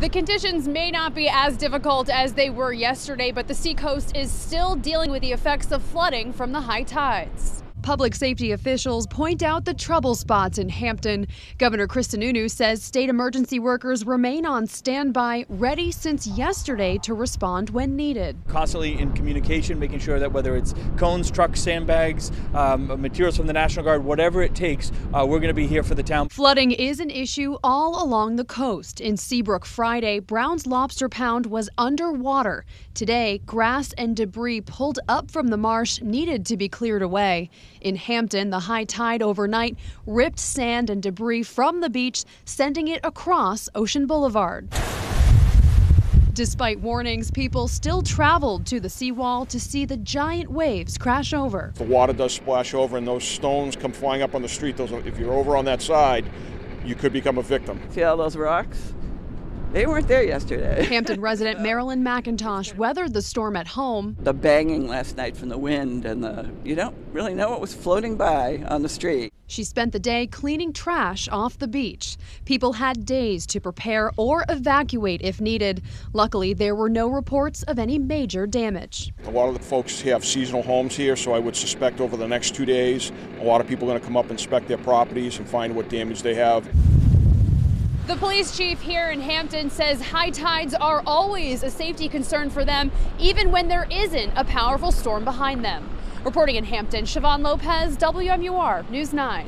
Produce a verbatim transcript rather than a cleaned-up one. The conditions may not be as difficult as they were yesterday, but the Seacoast is still dealing with the effects of flooding from the high tides. Public safety officials point out the trouble spots in Hampton. Governor Chris Sununu says state emergency workers remain on standby, ready since yesterday to respond when needed. Constantly in communication, making sure that whether it's cones, trucks, sandbags, um, materials from the National Guard, whatever it takes, uh, we're going to be here for the town. Flooding is an issue all along the coast. In Seabrook Friday, Brown's Lobster Pound was underwater. Today, grass and debris pulled up from the marsh needed to be cleared away. In Hampton, the high tide overnight ripped sand and debris from the beach, sending it across Ocean Boulevard. Despite warnings, people still traveled to the seawall to see the giant waves crash over. The water does splash over and those stones come flying up on the street. Those, if you're over on that side, you could become a victim. See all those rocks? They weren't there yesterday. Hampton resident Marilyn McIntosh weathered the storm at home. The banging last night from the wind and the, you don't really know what was floating by on the street. She spent the day cleaning trash off the beach. People had days to prepare or evacuate if needed. Luckily, there were no reports of any major damage. A lot of the folks have seasonal homes here, so I would suspect over the next two days, a lot of people are going to come up, inspect their properties and find what damage they have. The police chief here in Hampton says high tides are always a safety concern for them, even when there isn't a powerful storm behind them. Reporting in Hampton, Shavon Lopez, W M U R News nine.